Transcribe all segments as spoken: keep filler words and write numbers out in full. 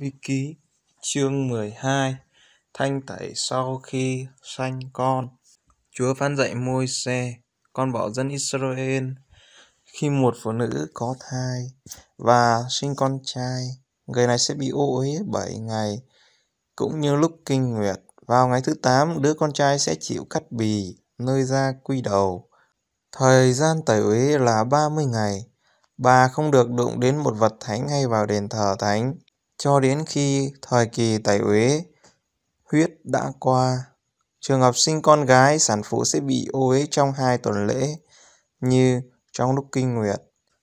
Vi Ký chương mười hai. Thanh tẩy sau khi sanh con. Chúa phán dạy Môi-se, con bảo dân Israel, khi một phụ nữ có thai và sinh con trai, người này sẽ bị ô uế bảy ngày, cũng như lúc kinh nguyệt. Vào ngày thứ tám, đứa con trai sẽ chịu cắt bì nơi da quy đầu. Thời gian tẩy uế là ba mươi ngày. Bà không được đụng đến một vật thánh hay vào đền thờ thánh cho đến khi thời kỳ tẩy uế huyết đã qua. Trường hợp sinh con gái, sản phụ sẽ bị ô uế trong hai tuần lễ, như trong lúc kinh nguyệt.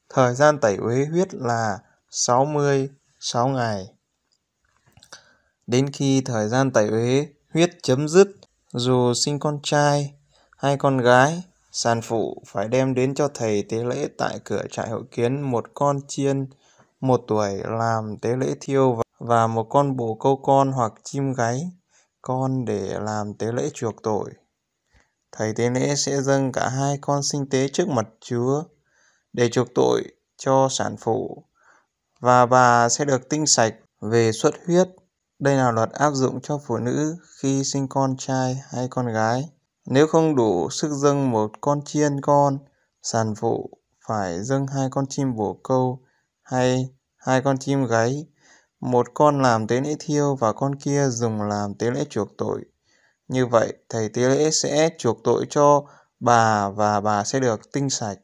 Thời gian tẩy uế huyết là sáu mươi sáu ngày. Đến khi thời gian tẩy uế huyết chấm dứt, dù sinh con trai hay con gái, sản phụ phải đem đến cho thầy tế lễ tại cửa trại hội kiến một con chiên một tuổi làm tế lễ thiêu và một con bồ câu con hoặc chim gáy con để làm tế lễ chuộc tội. Thầy tế lễ sẽ dâng cả hai con sinh tế trước mặt Chúa để chuộc tội cho sản phụ, và bà sẽ được tinh sạch về xuất huyết. Đây là luật áp dụng cho phụ nữ khi sinh con trai hay con gái. Nếu không đủ sức dâng một con chiên con, sản phụ phải dâng hai con chim bồ câu hay hai con chim gáy, một con làm tế lễ thiêu và con kia dùng làm tế lễ chuộc tội. Như vậy, thầy tế lễ sẽ chuộc tội cho bà và bà sẽ được tinh sạch.